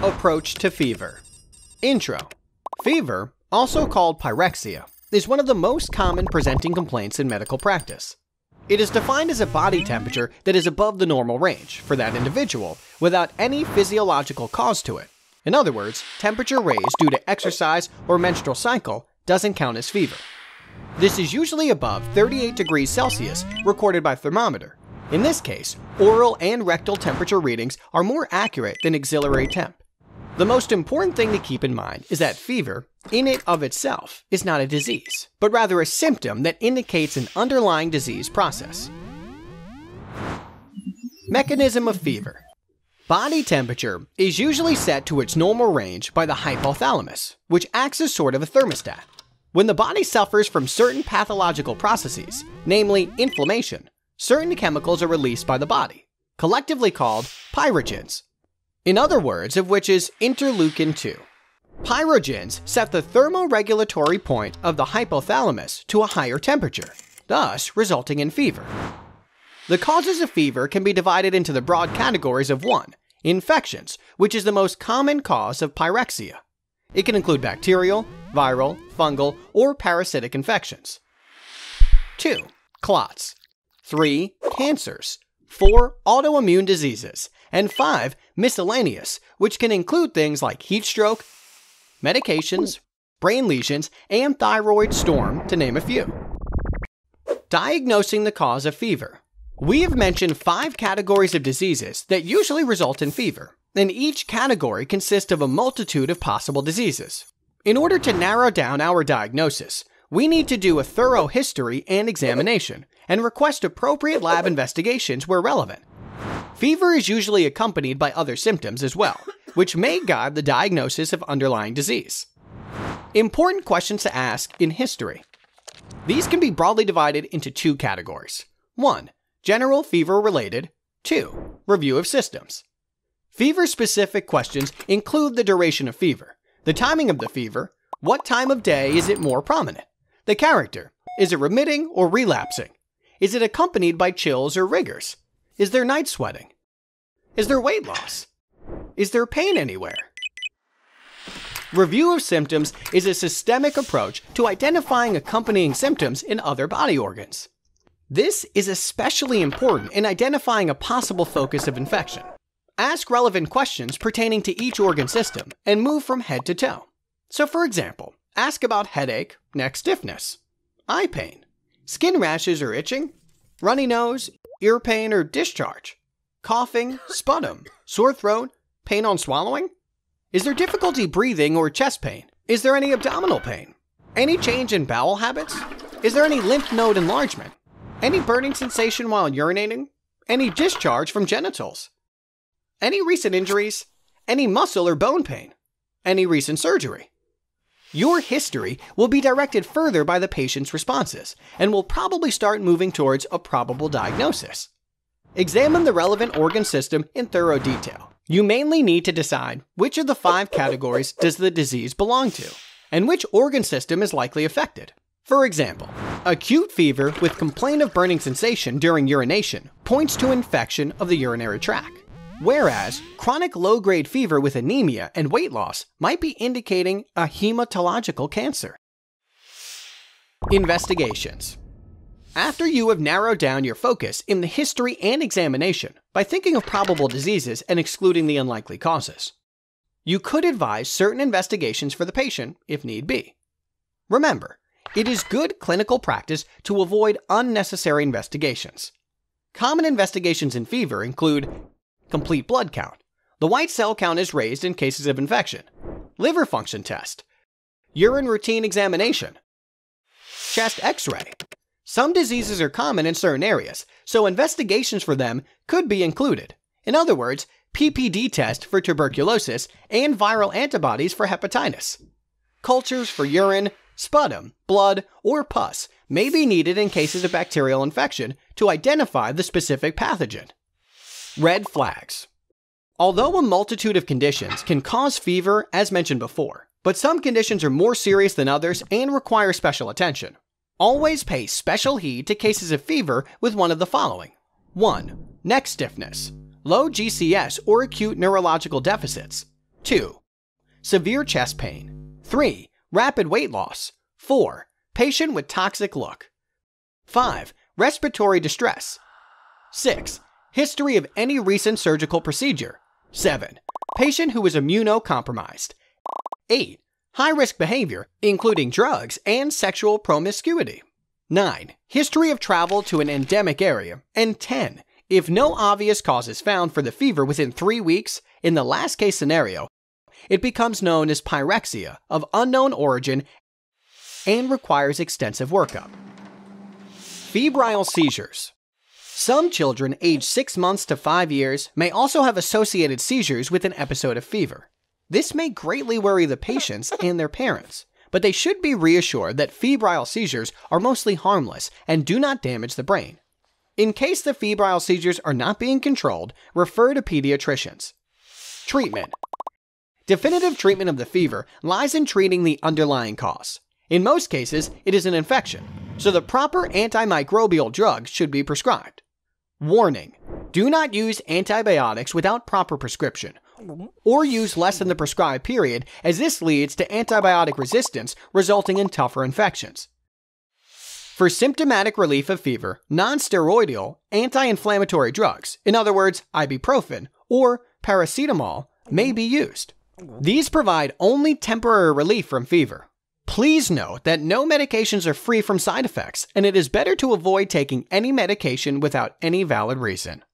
Approach to fever. Intro. Fever, also called pyrexia, is one of the most common presenting complaints in medical practice. It is defined as a body temperature that is above the normal range for that individual without any physiological cause to it. In other words, temperature raised due to exercise or menstrual cycle doesn't count as fever. This is usually above 38 degrees Celsius recorded by thermometer. In this case, oral and rectal temperature readings are more accurate than axillary temp. The most important thing to keep in mind is that fever, in and of itself, is not a disease, but rather a symptom that indicates an underlying disease process. Mechanism of fever. Body temperature is usually set to its normal range by the hypothalamus, which acts as sort of a thermostat. When the body suffers from certain pathological processes, namely inflammation, certain chemicals are released by the body, collectively called pyrogens, in other words of which is interleukin-2. Pyrogens set the thermoregulatory point of the hypothalamus to a higher temperature, thus resulting in fever. The causes of fever can be divided into the broad categories of 1, infections, which is the most common cause of pyrexia. It can include bacterial, viral, fungal, or parasitic infections. 2. Clots. 3. Cancers. 4. Autoimmune diseases. And 5. Miscellaneous, which can include things like heat stroke, medications, brain lesions, and thyroid storm, to name a few. Diagnosing the cause of fever. We have mentioned 5 categories of diseases that usually result in fever, and each category consists of a multitude of possible diseases. In order to narrow down our diagnosis, we need to do a thorough history and examination, and request appropriate lab investigations where relevant. Fever is usually accompanied by other symptoms as well, which may guide the diagnosis of underlying disease. Important questions to ask in history. These can be broadly divided into 2 categories. 1. General fever-related. 2. Review of systems. Fever-specific questions include the duration of fever, the timing of the fever, what time of day is it more prominent, the character, is it remitting or relapsing, is it accompanied by chills or rigors? Is there night sweating? Is there weight loss? Is there pain anywhere? Review of symptoms is a systemic approach to identifying accompanying symptoms in other body organs. This is especially important in identifying a possible focus of infection. Ask relevant questions pertaining to each organ system and move from head to toe. So for example, ask about headache, neck stiffness, eye pain, skin rashes or itching, runny nose, ear pain or discharge, coughing, sputum, sore throat, pain on swallowing? Is there difficulty breathing or chest pain? Is there any abdominal pain? Any change in bowel habits? Is there any lymph node enlargement? Any burning sensation while urinating? Any discharge from genitals? Any recent injuries? Any muscle or bone pain? Any recent surgery? Your history will be directed further by the patient's responses and will probably start moving towards a probable diagnosis. Examine the relevant organ system in thorough detail. You mainly need to decide which of the 5 categories does the disease belong to and which organ system is likely affected. For example, acute fever with complaint of burning sensation during urination points to infection of the urinary tract. Whereas, chronic low-grade fever with anemia and weight loss might be indicating a hematological cancer. Investigations. After you have narrowed down your focus in the history and examination by thinking of probable diseases and excluding the unlikely causes, you could advise certain investigations for the patient if need be. Remember, it is good clinical practice to avoid unnecessary investigations. Common investigations in fever include complete blood count, the white cell count is raised in cases of infection, liver function test, urine routine examination, chest x-ray. Some diseases are common in certain areas, so investigations for them could be included. In other words, PPD test for tuberculosis and viral antibodies for hepatitis. Cultures for urine, sputum, blood, or pus may be needed in cases of bacterial infection to identify the specific pathogen. Red flags. Although a multitude of conditions can cause fever, as mentioned before, but some conditions are more serious than others and require special attention. Always pay special heed to cases of fever with one of the following. 1. Neck stiffness, low GCS or acute neurological deficits, 2. Severe chest pain. 3. Rapid weight loss. 4. Patient with toxic look. 5. Respiratory distress. 6. History of any recent surgical procedure. 7. Patient who is immunocompromised. 8. High-risk behavior, including drugs and sexual promiscuity. 9. History of travel to an endemic area. And 10. If no obvious cause is found for the fever within 3 weeks, in the last case scenario, it becomes known as pyrexia of unknown origin and requires extensive workup. Febrile seizures. Some children aged 6 months to 5 years may also have associated seizures with an episode of fever. This may greatly worry the patients and their parents, but they should be reassured that febrile seizures are mostly harmless and do not damage the brain. In case the febrile seizures are not being controlled, refer to pediatricians. Treatment. Definitive treatment of the fever lies in treating the underlying cause. In most cases, it is an infection, so the proper antimicrobial drugs should be prescribed. Warning: do not use antibiotics without proper prescription, or use less than the prescribed period, as this leads to antibiotic resistance, resulting in tougher infections. For symptomatic relief of fever, non-steroidal anti-inflammatory drugs, in other words, ibuprofen or paracetamol, may be used. These provide only temporary relief from fever. Please note that no medications are free from side effects, and it is better to avoid taking any medication without any valid reason.